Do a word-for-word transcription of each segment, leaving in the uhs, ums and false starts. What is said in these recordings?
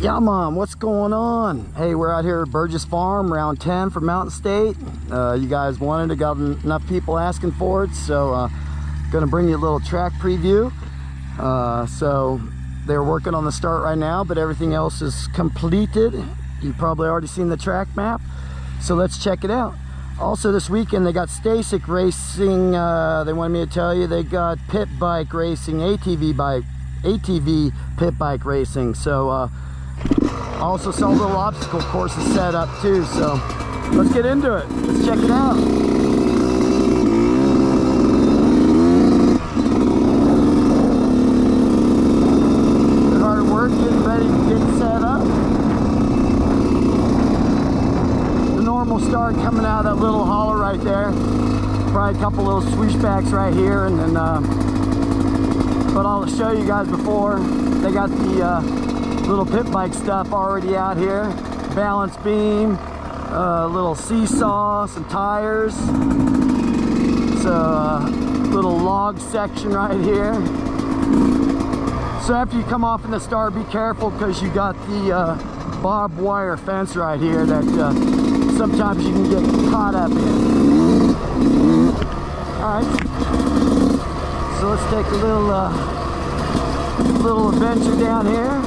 Yeah, Mom, what's going on? Hey, we're out here at Burgess Farm, round ten for Mountain State. Uh, you guys wanted it, got enough people asking for it, so uh, gonna bring you a little track preview. Uh, so they're working on the start right now, but everything else is completed. You've probably already seen the track map, so let's check it out. Also this weekend they got Stasek racing. Uh, they wanted me to tell you they got pit bike racing, A T V bike, A T V pit bike racing. So. Uh, Also, some little obstacle courses set up too, so let's get into it. Let's check it out. Good hard work getting ready to get set up. The normal start coming out of that little hollow right there. Probably a couple little swooshbacks right here, and then, uh, but I'll show you guys before. They got the uh, little pit bike stuff already out here. Balance beam, a uh, little seesaw, some tires. It's a little log section right here. So after you come off in the star, be careful because you got the uh, barbed wire fence right here that uh, sometimes you can get caught up in. All right, so let's take a little, uh, little adventure down here.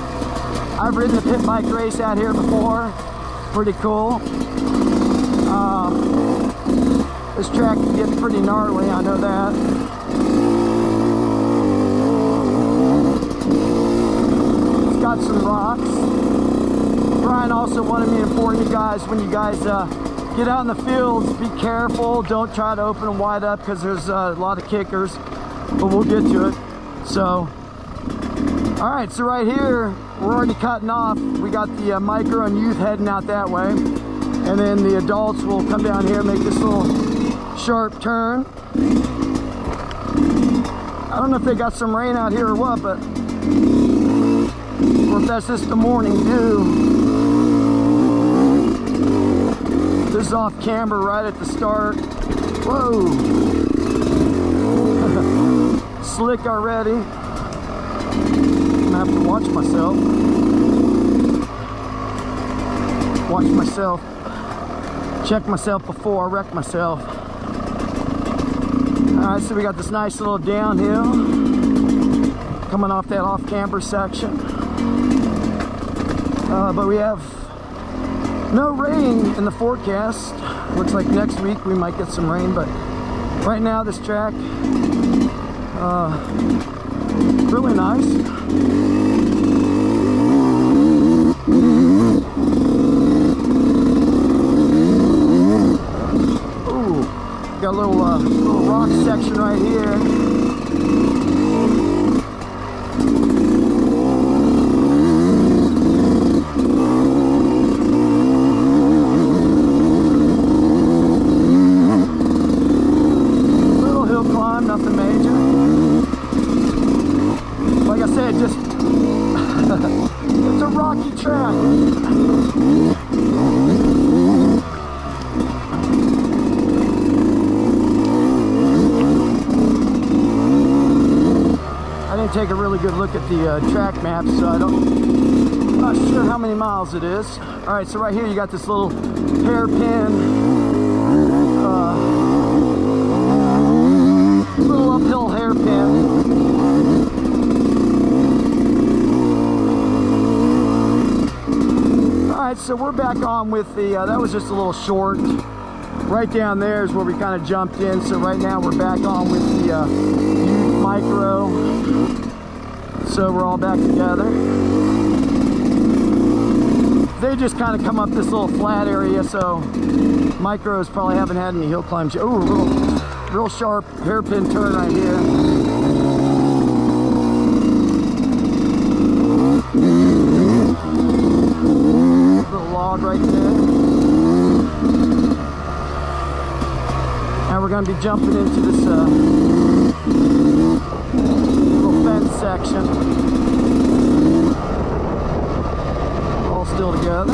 I've ridden the pit bike race out here before. Pretty cool. Um, this track can get pretty gnarly, I know that. It's got some rocks. Brian also wanted me to inform you guys, when you guys uh, get out in the fields, be careful. Don't try to open them wide up because there's uh, a lot of kickers, but we'll get to it. So, all right, so right here, we're already cutting off. We got the uh, micro and youth heading out that way. And then the adults will come down here, make this little sharp turn. I don't know if they got some rain out here or what, but, or if that's just the morning dew. This is off camber right at the start. Whoa. Slick already. I have to watch myself. Watch myself. Check myself before I wreck myself. Alright, so we got this nice little downhill coming off that off camber section. Uh, but we have no rain in the forecast. Looks like next week we might get some rain, but right now this track uh, really nice. Ooh, got a little, uh, little rock section right here. Little hill climb, nothing major. Like I said, just, it's a rocky track. I didn't take a really good look at the uh, track map, so I don't, I'm not sure how many miles it is. All right, so right here you got this little hairpin, uh, little uphill hairpin. Alright, so we're back on with the, uh, that was just a little short. Right down there is where we kind of jumped in, so right now we're back on with the uh, youth micro. So we're all back together. They just kind of come up this little flat area, so micros probably haven't had any hill climbs yet. Oh, a little, real sharp hairpin turn right here. Little log right there. Now we're going to be jumping into this uh, little fence section. All still together.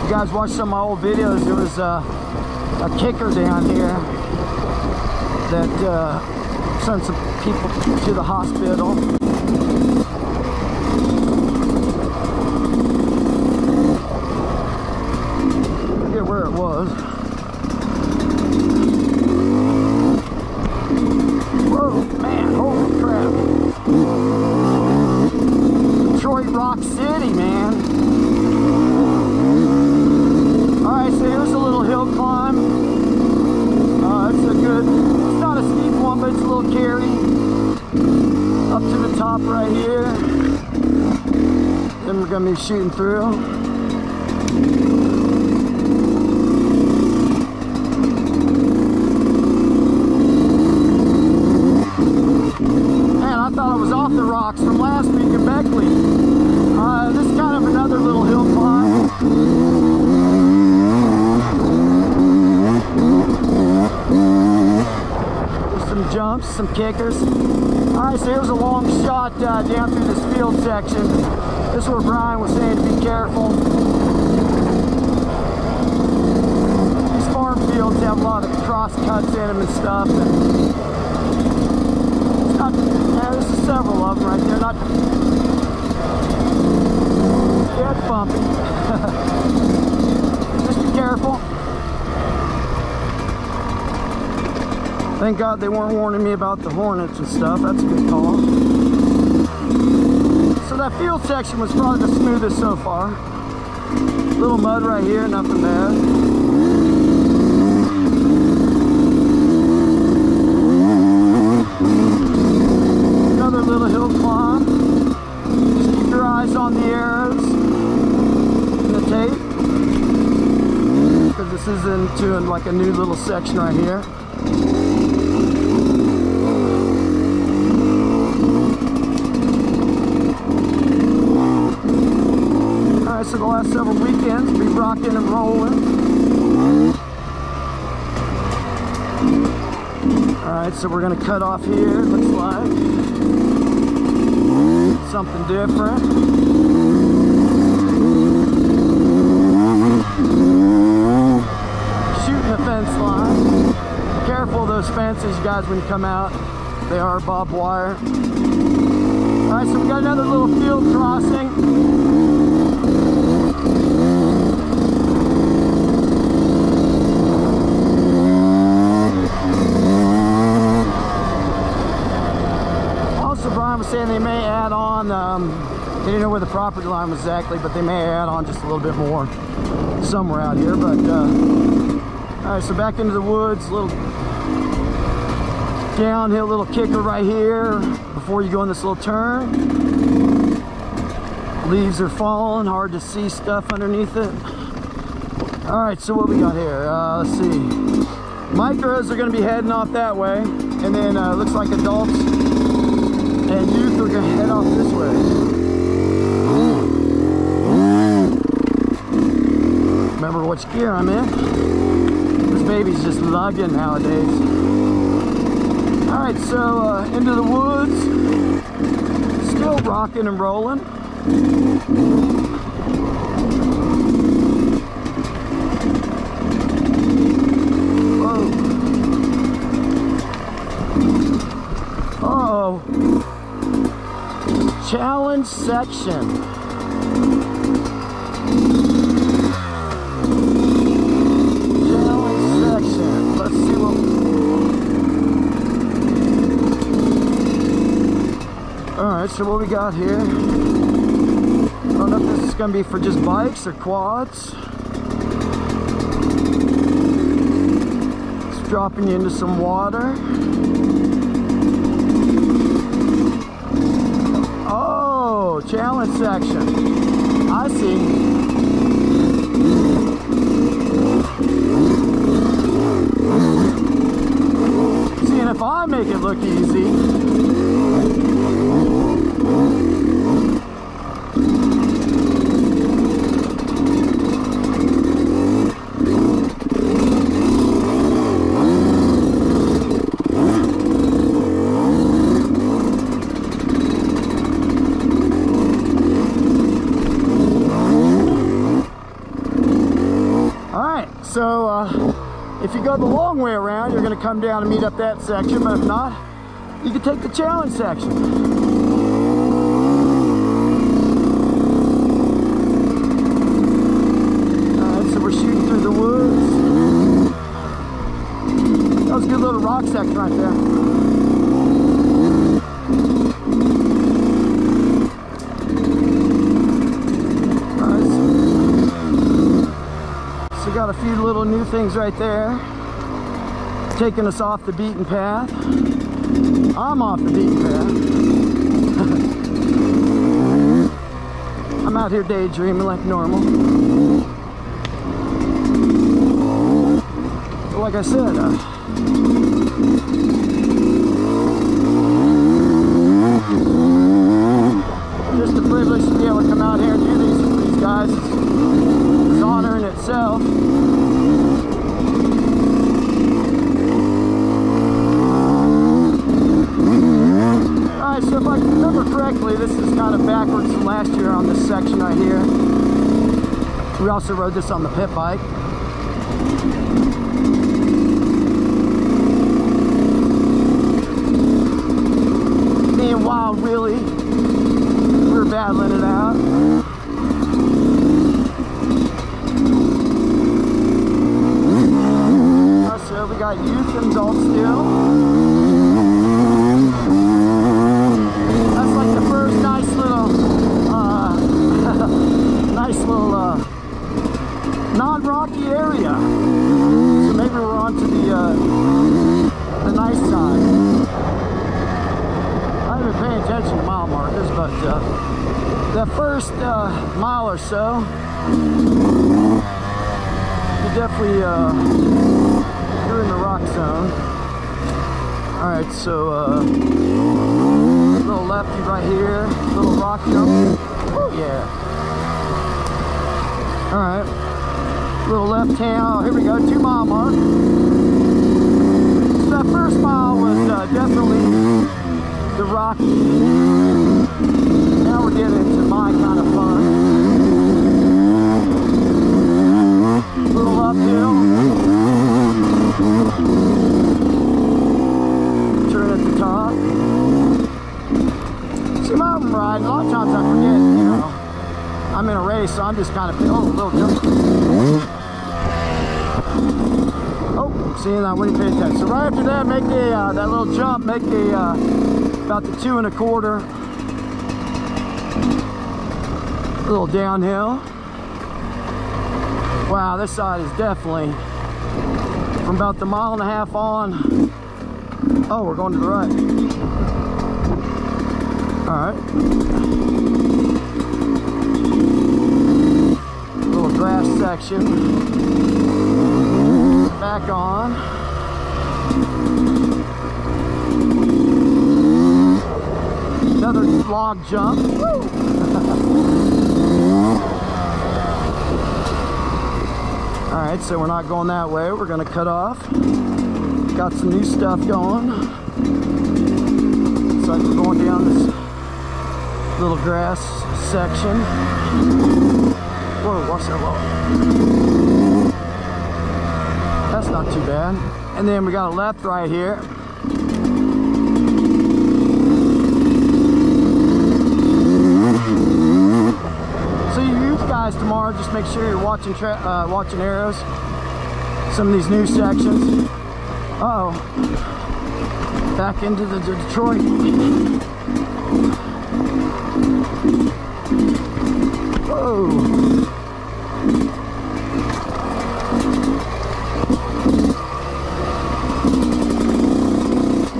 You guys watched some of my old videos. There was uh, a kicker down here that uh, sent some people to the hospital. I forget where it was. Whoa, man, holy crap. Detroit Rock City, man. Alright, so here's a little hill climb. Uh, it's a good, it's not a steep one, but it's a little carry. Up to the top right here. Then we're going to be shooting through. Some kickers. Alright, so here's a long shot uh, down through this field section. This is where Brian was saying to be careful. These farm fields have a lot of cross cuts in them and stuff. And it's not, yeah, this is several of them right there. Not, yeah, it's bumpy. Just be careful. Thank God they weren't warning me about the hornets and stuff. That's a good call. So that field section was probably the smoothest so far. Little mud right here, nothing bad. Another little hill climb. Just keep your eyes on the arrows and the tape, because this is into like a new little section right here. So the last several weekends, be rocking and rolling. Alright, so we're going to cut off here, it looks like. Something different. Shooting the fence line. Careful of those fences, you guys, when you come out. They are barbed wire. Alright, so we got another little field crossing. Saying they may add on, um, they didn't know where the property line was exactly, but they may add on just a little bit more somewhere out here. But uh, all right, so back into the woods, little downhill, little kicker right here before you go in this little turn. Leaves are falling, hard to see stuff underneath it. All right, so what we got here? Uh, let's see. Micros are going to be heading off that way, and then uh, looks like adults and youth are gonna head off this way. Remember which gear I'm in. This baby's just lugging nowadays. Alright, so uh, into the woods. Still rocking and rolling. Whoa. Uh-oh. Challenge section. Challenge section. Let's see what we... Alright, so what we got here? I don't know if this is going to be for just bikes or quads. It's dropping you into some water. Challenge section. I see. See, and if I make it look easy. If you go the long way around, you're going to come down and meet up that section, but if not, you can take the challenge section. Rock section right there. Nice. So got a few little new things right there, taking us off the beaten path. I'm off the beaten path. I'm out here daydreaming like normal. But like I said, uh, just a privilege to be able to come out here and do these with these guys. It's an honor in itself. Alright, so if I remember correctly, this is kind of backwards from last year on this section right here. We also rode this on the pit bike. Wow, really, we're battling it out. Oh, so we got youth and adults still. That's like the first nice little, uh, nice little uh, non-rocky area. So maybe we're on to the, uh, the nice side. I haven't been paying attention to mile markers, but uh, the first uh, mile or so, you're definitely uh, you're in the rock zone. All right, so uh, little lefty right here, little rock jump. Oh yeah. All right, little left tail. Here we go, two mile mark. So that first mile was uh, definitely the rocky. Now we're getting into my kind of fun. Little uphill. Turn at the top. See, mountain riding, a lot of times I forget, you know, I'm in a race, so I'm just kind of, oh, a little jump. Oh, see, I wouldn't pay attention. So right after that, make the, uh, that little jump, make the, uh, about the two and a quarter. A little downhill. Wow, this side is definitely, from about the mile and a half on. Oh, we're going to the right. All right. Little grass section. Back on. Another log jump. Woo. All right, so we're not going that way. We're gonna cut off. Got some new stuff going. Looks like we're going down this little grass section. Whoa, watch that wall. That's not too bad. And then we got a left right here. Tomorrow, just make sure you're watching tra uh, watching arrows. Some of these new sections. Uh oh, back into the D Detroit. Whoa!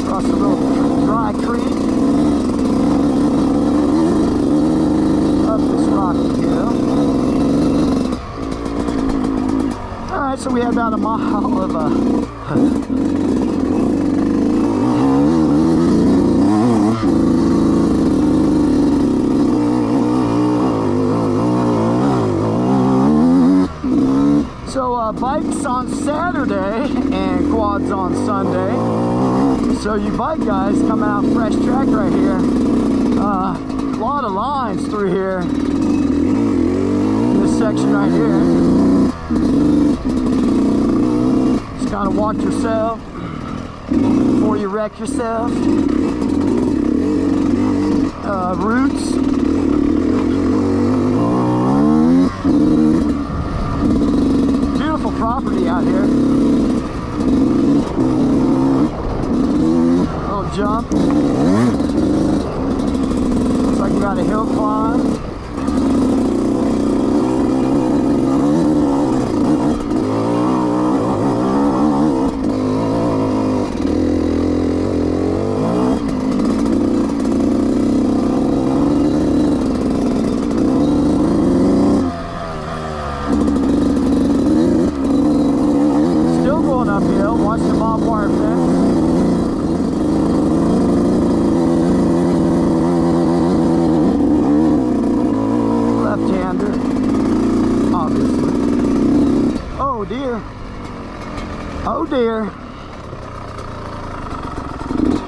Across the little dry creek. Up this rocky hill. So we had about a mile of uh, a so uh, bikes on Saturday and quads on Sunday. So you bike guys come out fresh track right here. Uh, a lot of lines through here. In this section right here. kind of watch yourself before you wreck yourself. Uh, roots. Beautiful property out here. Little jump. Looks like you got a hill climb.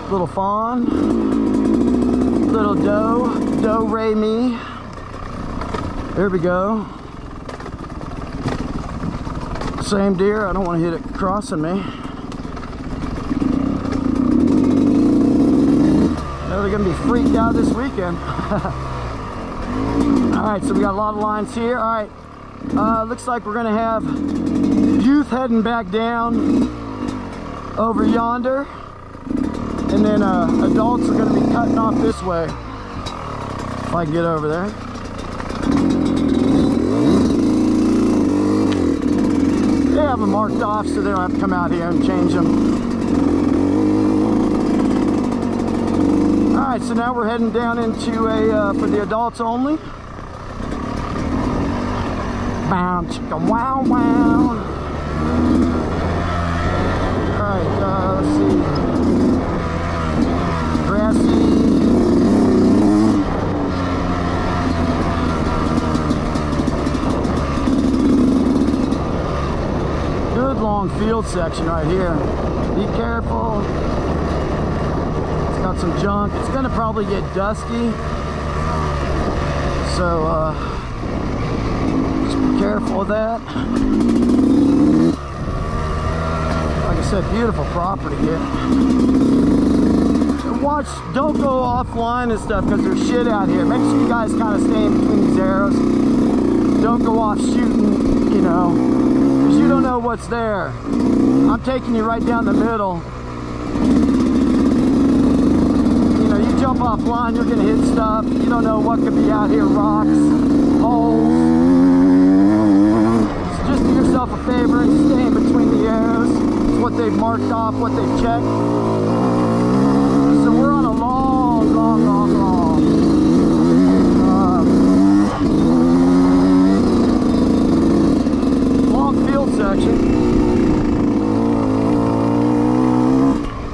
Little fawn, little doe, do re mi. There we go. Same deer. I don't want to hit it crossing me. No, they're gonna be freaked out this weekend. All right, so we got a lot of lines here. All right, uh, looks like we're gonna have youth heading back down over yonder. And then uh, adults are going to be cutting off this way, if I can get over there. They have them marked off so they don't have to come out here and change them. Alright, so now we're heading down into a, uh, for the adults only. Bow, chicka, wow, wow. Alright, uh, let's see. Good long field section right here. Be careful. It's got some junk. It's gonna probably get dusty. So uh, just be careful of that. Like I said, beautiful property here. Watch, don't go offline and stuff because there's shit out here. Make sure you guys kind of stay in between these arrows. Don't go off shooting, you know, because you don't know what's there. I'm taking you right down the middle. You know, you jump offline, you're going to hit stuff. You don't know what could be out here. Rocks, holes. So just do yourself a favor and stay in between the arrows. It's what they've marked off, what they've checked.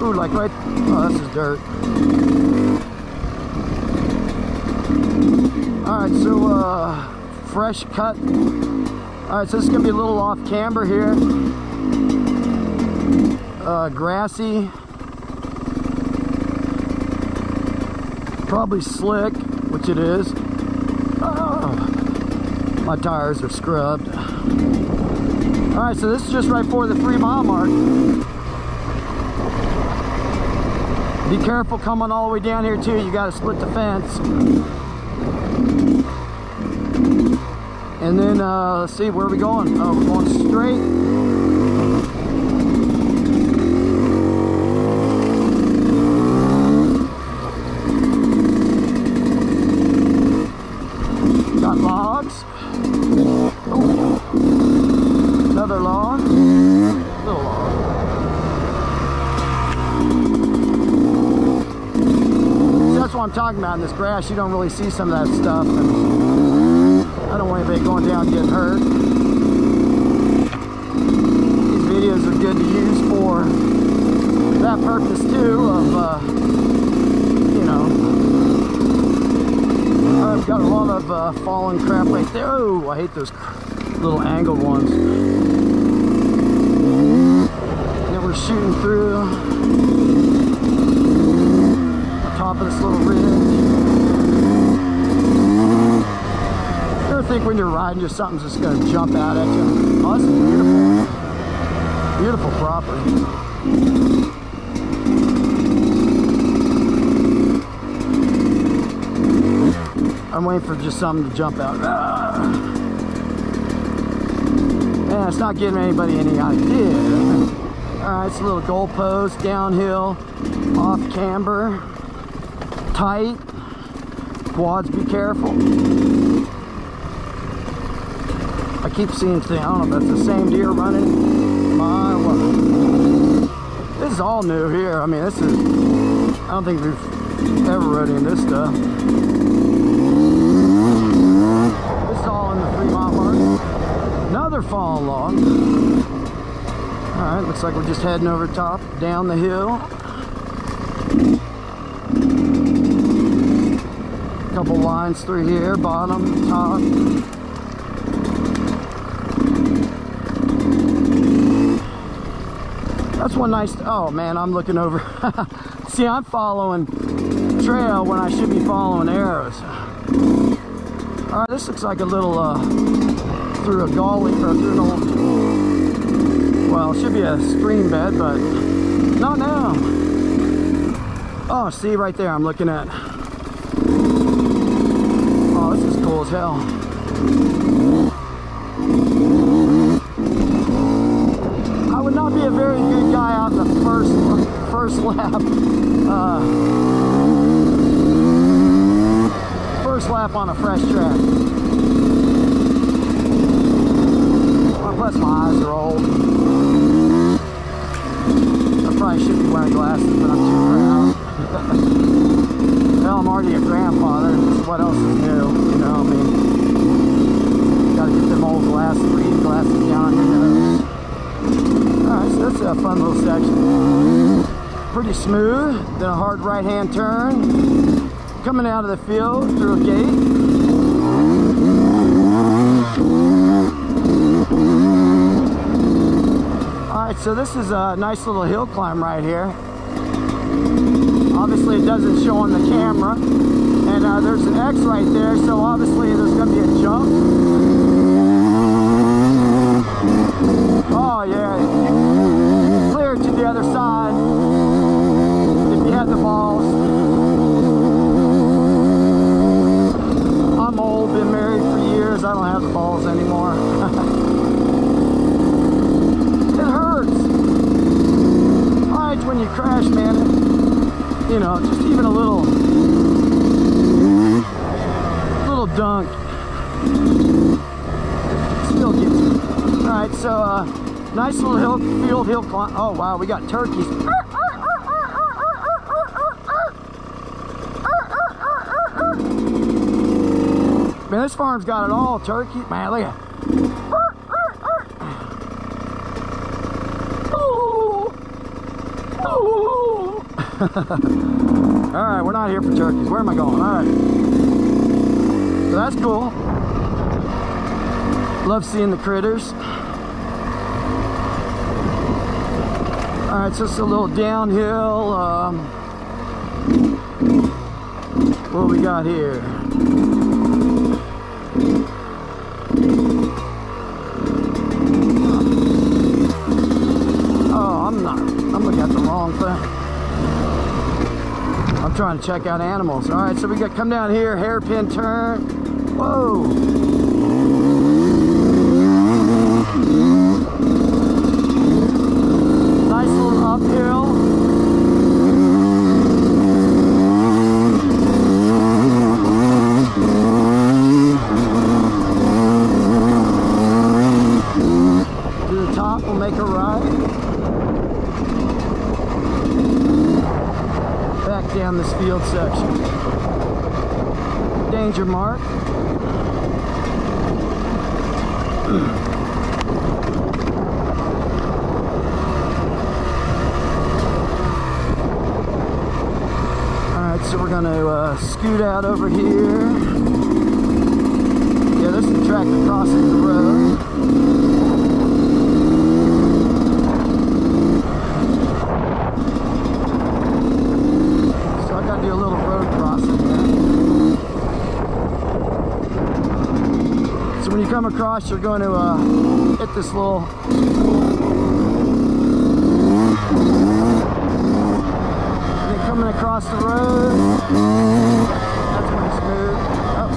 Ooh, like right, oh, this is dirt. Alright, so uh, fresh cut. Alright, so this is going to be a little off camber here. Uh, grassy. Probably slick, which it is. Oh, my tires are scrubbed. Alright, so this is just right for the three mile mark. Be careful coming all the way down here too. You gotta split the fence. And then uh, let's see, where are we going? Oh, we're going straight. Got logs. Another log, little log. So that's what I'm talking about. In this grass, you don't really see some of that stuff. And I don't want anybody going down getting hurt. These videos are good to use for that purpose too. Of uh, you know, I've got a lot of uh, fallen crap right there. Oh, I hate those little angled ones. Shooting through the top of this little ridge. You ever think when you're riding, just something's just gonna jump out at you? Oh, that's beautiful. Beautiful property. I'm waiting for just something to jump out. Yeah, it's not giving anybody any idea. Alright, it's a little goalpost, downhill, off camber, tight. Quads, be careful. I keep seeing things. I don't know if that's the same deer running. My word. This is all new here. I mean, this is, I don't think we've ever rode in this stuff. Fall along. All right, looks like we're just heading over top, down the hill. Couple lines through here, bottom, top. That's one nice, oh man, I'm looking over. See, I'm following trail when I should be following arrows. All right, this looks like a little, uh, through a gully or through an old, well, it should be a stream bed, but not now. Oh, see right there, I'm looking at. Oh, this is cool as hell. I would not be a very good guy out the first first lap. Uh, first lap on a fresh track. Plus my eyes are old. I probably should be wearing glasses, but I'm too proud. Hell, I'm already a grandfather. What else is new? You know, I mean, gotta get them old glasses, reading glasses down your nose. Alright, so that's a fun little section. Pretty smooth, then a hard right-hand turn. Coming out of the field through a gate. Alright, so this is a nice little hill climb right here. Obviously it doesn't show on the camera, and uh, there's an X right there, so obviously there's going to be a jump. Oh yeah, clear to the other side if you had the balls. I'm old, been married for years, I don't have the balls anymore. When you crash, man, you know, just even a little little dunk still gets you. All right, so uh nice little hill field hill climb. Oh wow, we got turkeys. Man, this farm's got it all. Turkey, man, look at it. Alright, we're not here for turkeys. Where am I going? Alright. So that's cool. Love seeing the critters. Alright, so it's a little downhill. Um, what we got here? Oh, I'm not. I'm looking at the wrong thing. I'm trying to check out animals. All right, so we got come down here, hairpin turn. Whoa! Nice little uphill. To the top, we'll make a ride. Back down this field section. Danger mark. Alright, so we're going to uh, scoot out over here. Yeah, there's the track that crosses the road. Come across, you're going to uh, hit this little You're coming across the road. That's pretty smooth. Oh,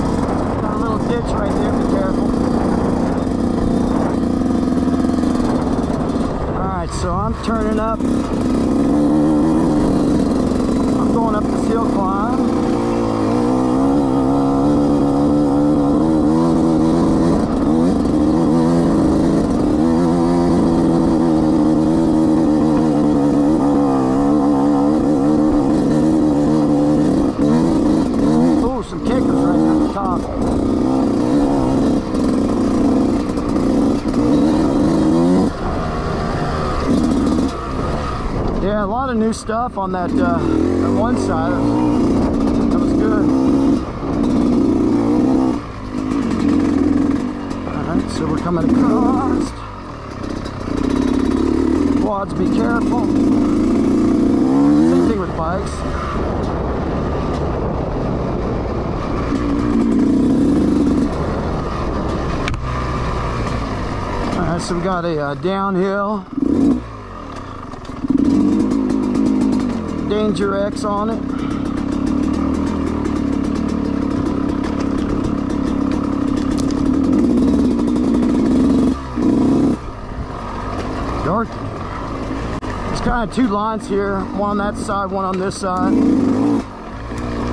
got a little ditch right there. Be careful. Alright, so I'm turning up. I'm going up this hill climb. Yeah, a lot of new stuff on that, uh, that one side. That was good. Alright, so we're coming across. Quads, be careful. Same thing with bikes. Alright, so we got a uh, downhill. Danger X on it. Dark. There's kind of two lines here, one on that side, one on this side.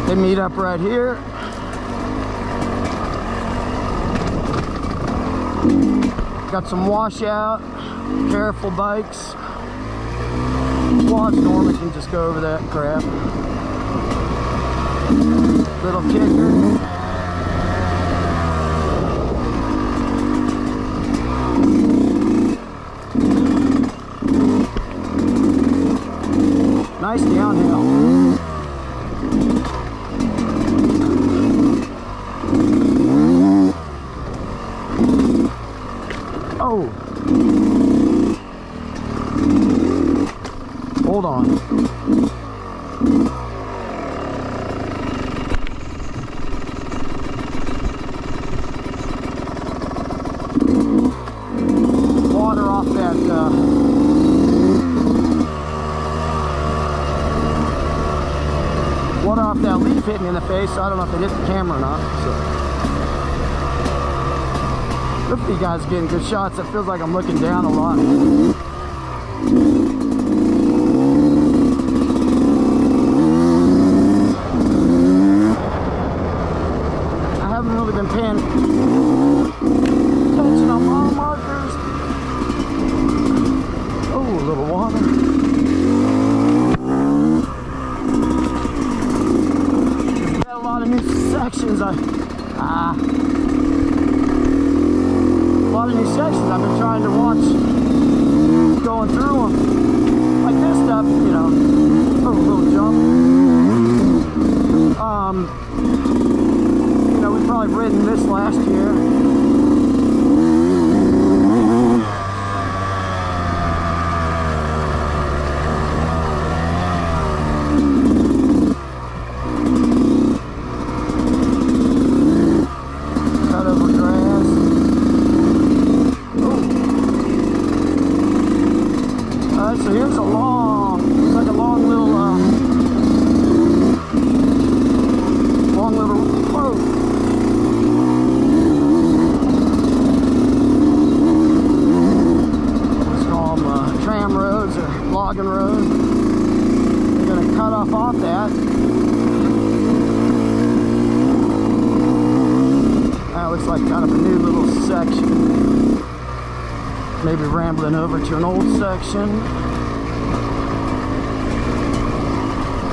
They meet up right here. Got some washout. Careful bikes. Quads normally can just go over that crap. Little kicker. Nice downhill. Hold on. Water off that. Uh, water off that leaf hit me in the face. I don't know if it hit the camera or not. So. Look at you guys getting good shots. It feels like I'm looking down a lot.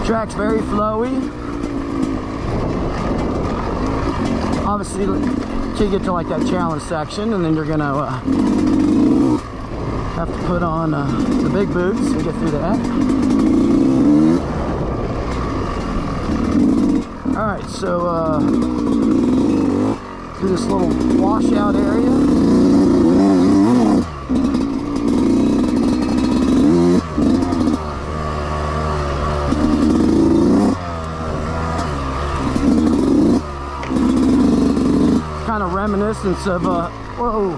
Track's very flowy. Obviously, until you get to like that challenge section, and then you're gonna uh, have to put on uh, the big boots and get through that. All right, so uh, through this little washout area. Reminiscence of a uh, whoa.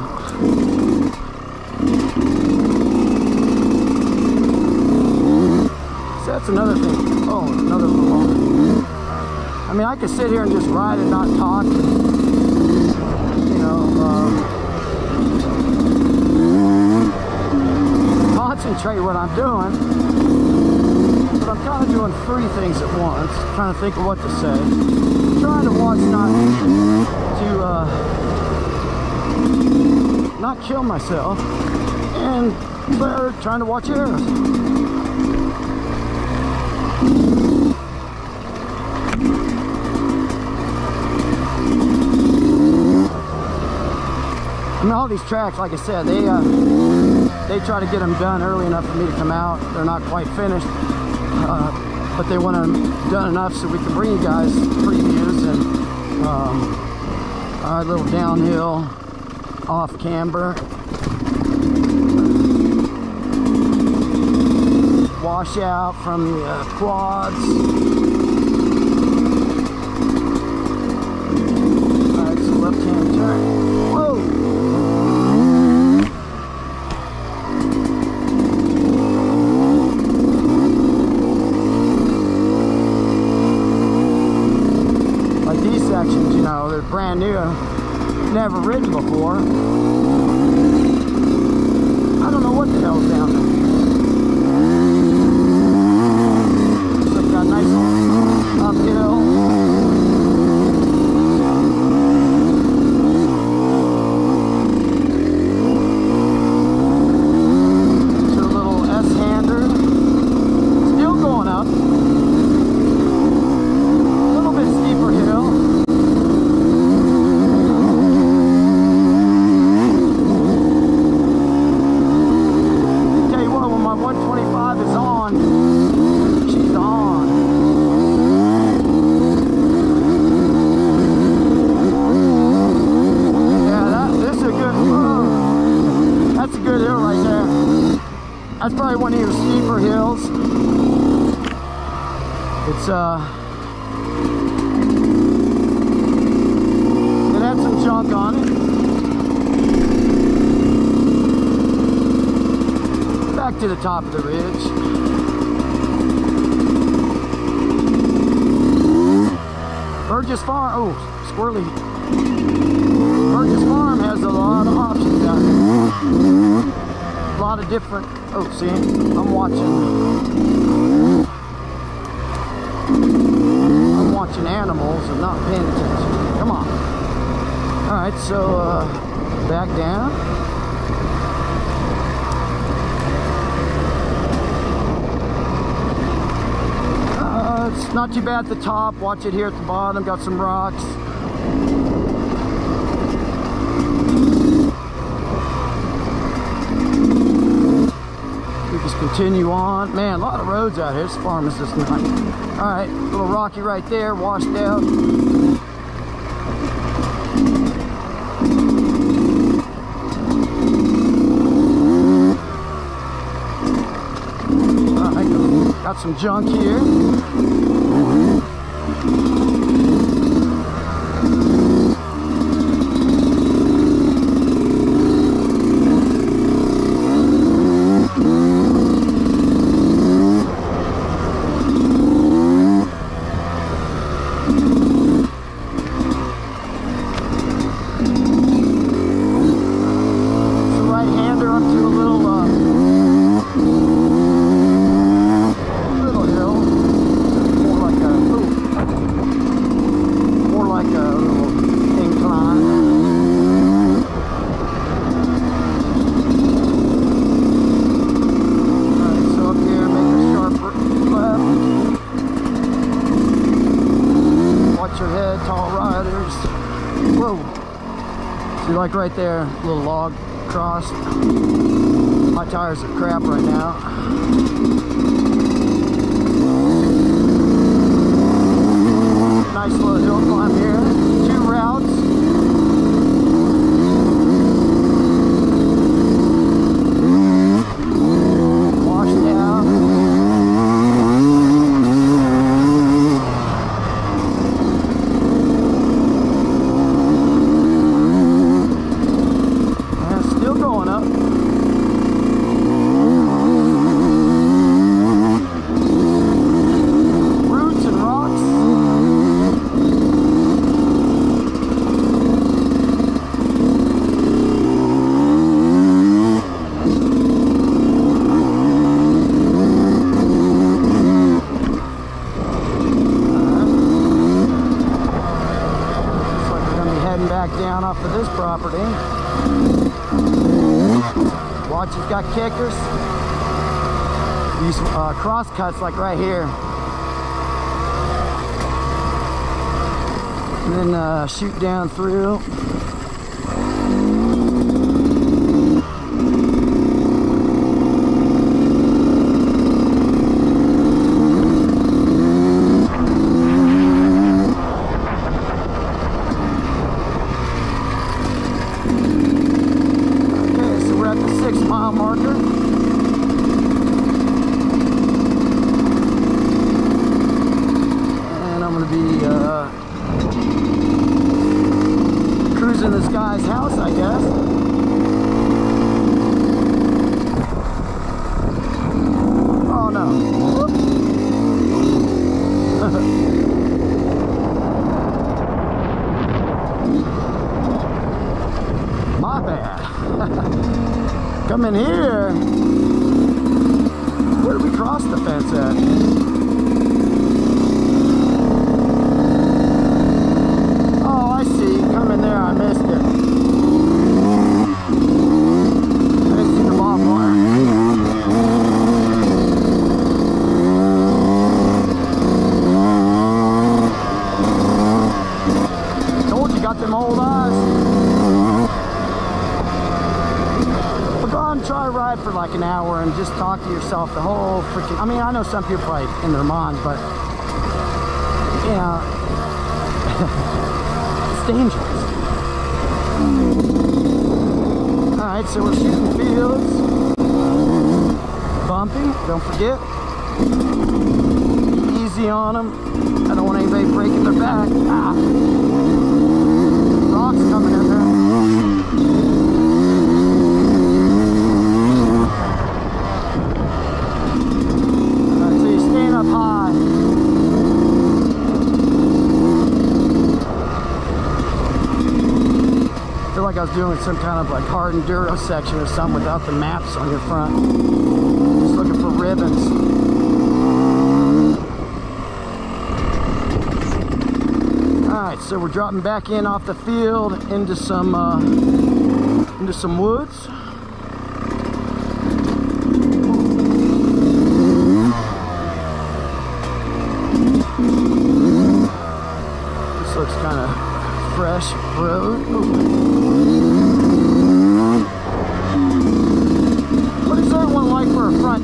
that's another thing. Oh, another little longer. I mean, I could sit here and just ride and not talk. You know, um, concentrate what I'm doing. But I'm kind of doing three things at once, trying to think of what to say. I'm trying to watch not to uh, not kill myself. And third, trying to watch errors. I mean, all these tracks, like I said, they uh, they try to get them done early enough for me to come out. They're not quite finished, uh, but they want them done enough so we can bring you guys previews and um, our little downhill off camber, washout from the uh, quads. Brand new, never ridden before. I don't know what the hell's down there. So we've got a nice uphill. To a little S-hander. Still going up. That's probably one of your steeper hills. It's uh, it had some junk on it. Back to the top of the ridge. Burgess Farm, oh, squirrely. Burgess Farm has a lot of options down there. A lot of different, oh see, I'm watching, I'm watching animals and not paying attention, come on. Alright, so uh, back down. Uh, it's not too bad at the top, watch it here at the bottom, got some rocks. Just continue on. Man, a lot of roads out here. This farm is just nice. Alright, a little rocky right there, washed out. Alright, got some junk here. Like right there, little log crossed. My tires are crap right now. Nice little hill climb here. Two routes. Washed down. of his property. Watch, he's got kickers. These uh, cross cuts like right here. And then uh, shoot down through. Come in here. Where did we cross the fence at? Oh, I see. Come in there. I missed it. I didn't see the ball more. Told you, got them old eyes. Try to ride for like an hour and just talk to yourself the whole freaking... I mean, I know some people are in their minds, but, you know, it's dangerous. All right, so we're shooting fields. Bumpy, don't forget. Easy on them. I don't want anybody breaking their back. Ah. Rocks coming in there. I was doing some kind of like hard enduro section or something without the maps on your front. Just looking for ribbons. Alright, so we're dropping back in off the field into some uh, into some woods. This looks kind of fresh road. Ooh.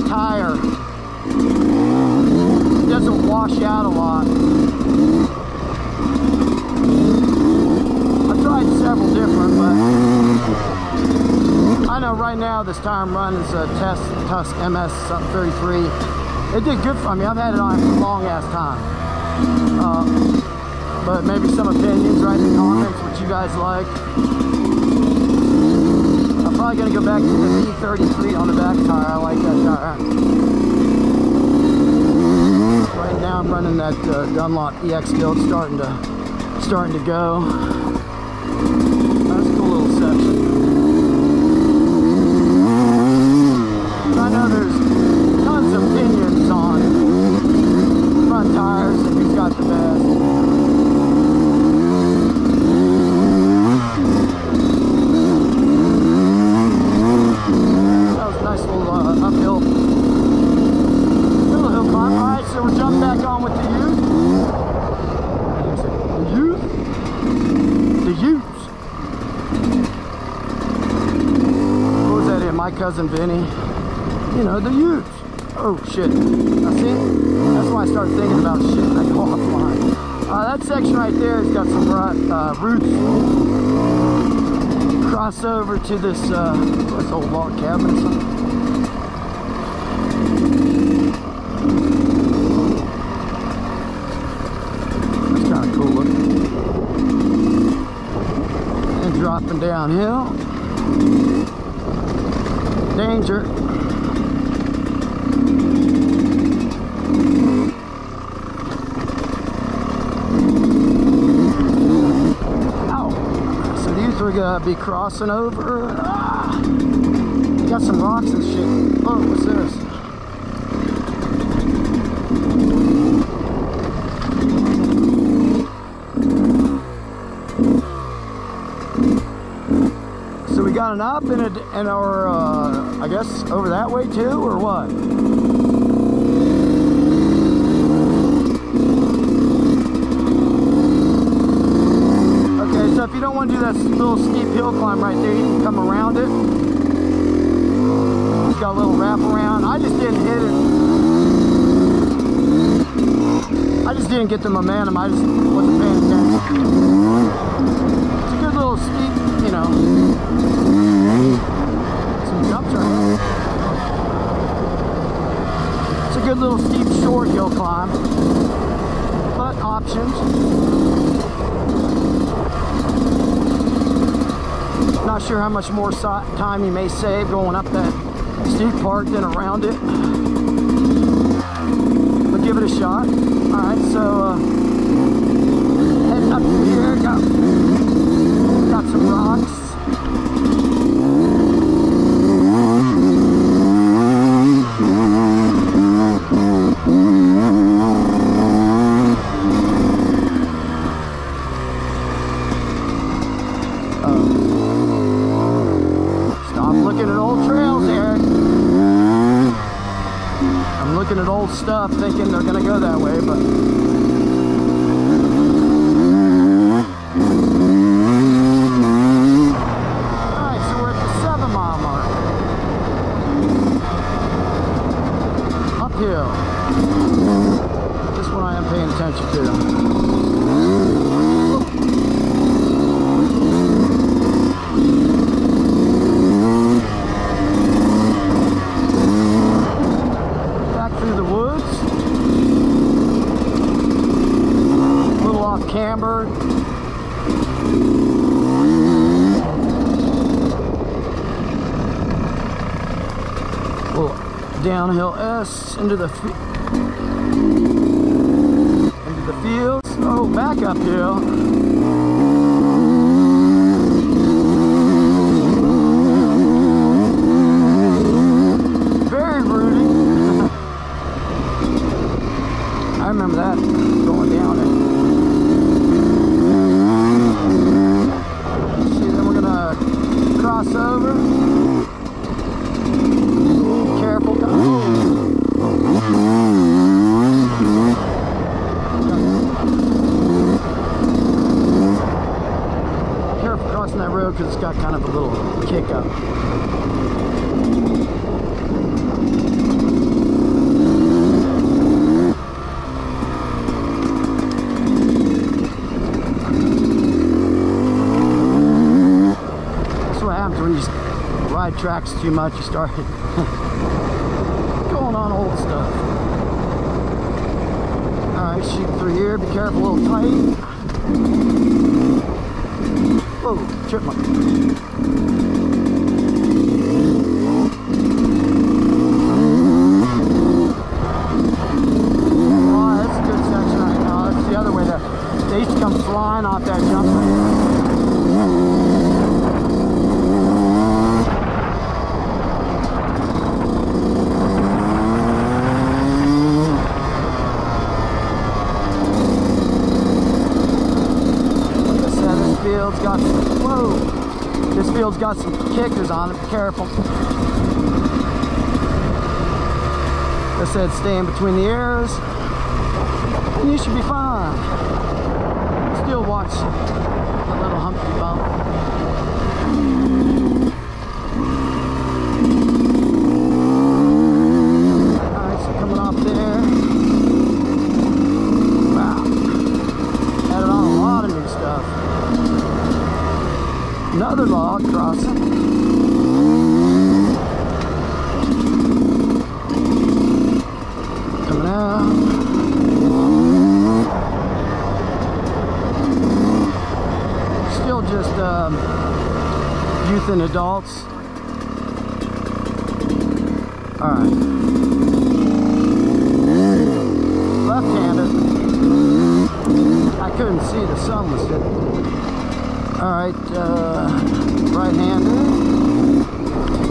Tire it doesn't wash out a lot. I've tried several different, but I know right now this tire I'm running is a test Tusk M S thirty-three. It did good for me. I've had it on for a long ass time, uh, but maybe some opinions, write in the comments what you guys like. I'm probably gonna go back to the B thirty-three on the back tire. I like that tire. Right now I'm running that uh, Dunlop E X build, starting to starting to go. That's a cool little section. I know there's tons of opinions on front tires and who's got the best. Cousin Vinny, you know, the youth. Oh shit, now see, that's why I started thinking about shit and I go offline. Uh, that section right there has got some uh, roots. Cross over to this, uh, this old log cabin or something. That's kind of cool looking. And dropping downhill. Danger. Ow. So these are gonna be crossing over. Ah. Got some rocks and shit. Oh, what's this? gotten up and, it, and are, uh, I guess, over that way too, or what? Okay, so if you don't want to do that little steep hill climb right there, you can come around it. It's got a little wrap around. I just didn't hit it. I just didn't get the momentum. I just wasn't paying attention. It's a good little steep, you know, some jump turns. It's a good little steep shore hill climb, but options. Not sure how much more time you may save going up that steep part than around it, but give it a shot. Alright, so uh, heading up here, go. Got some rocks. Oh. Stop looking at old trails, Eric. I'm looking at old stuff thinking they're gonna go that way, but downhill S into the into the fields. Oh, back uphill. Very rooty. I remember that going down it. Let's see, then we're gonna cross over. Because it's got kind of a little kick up. That's what happens when you ride tracks too much, you start going on old stuff. Alright, shoot through here, be careful, a little tight. Whoa, chipmunk. Oh, that's a good section right now. That's the other way there. They used to come flying off that jump got some, whoa, this field's got some kickers on it, be careful. I said stay in between the arrows, and you should be fine. Still watch a little humpy bump. Alright, so coming off there. Wow, added on a lot of new stuff. Another log crossing. Coming out. Still just um, youth and adults. Alright. Left-handed. I couldn't see, the sun was hitting. Alright, uh, right-handed.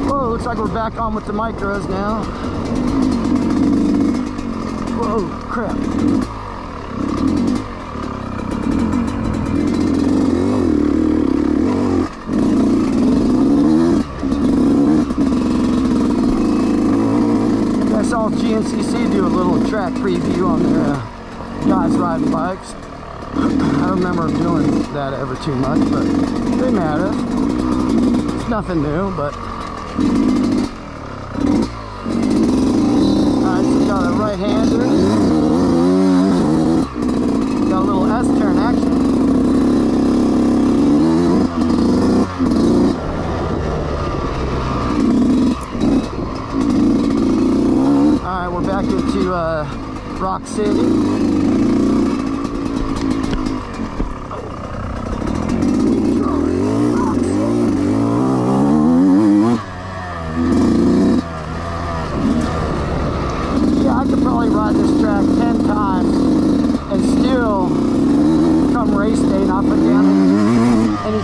Whoa, looks like we're back on with the micros now. Whoa, crap. preview on the uh, guys riding bikes. I don't remember doing that ever too much, but it didn't matter. It's nothing new, but alright, so we got a right-hander. Got a little S-turn action. Alright, we're back into uh, Rock City.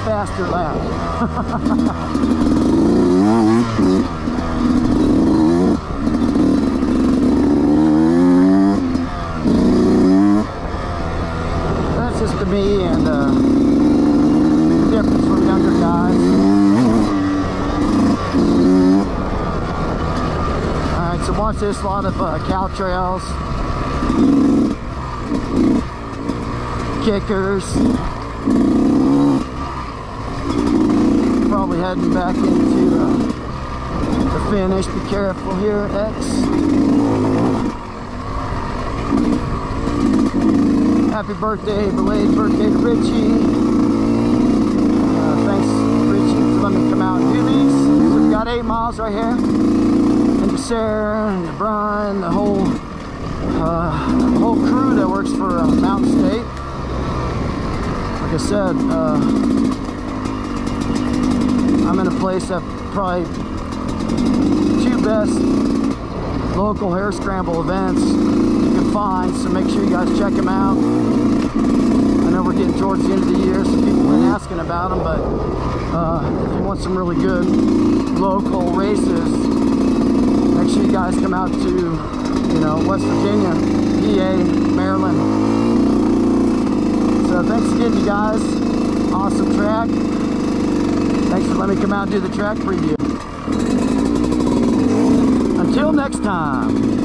Faster lap. That's just to me and uh, the difference from younger guys. Alright, so watch this, a lot of uh, cow trails, kickers. Probably heading back into uh, the finish. Be careful here, X. Happy birthday, belated birthday to Richie. Uh, thanks, Richie, for letting me come out and do these. So we've got eight miles right here. And to Sarah, and to Brian, the whole, uh, the whole crew that works for uh, Mountain State. Like I said, uh, I'm in a place that probably two best local hair scramble events you can find, so make sure you guys check them out. I know we're getting towards the end of the year, so people have been asking about them, but uh, if you want some really good local races, make sure you guys come out to, you know, West Virginia, P A, Maryland. So thanks again, you guys. Awesome track. Thanks for letting me come out and do the track preview. Until next time.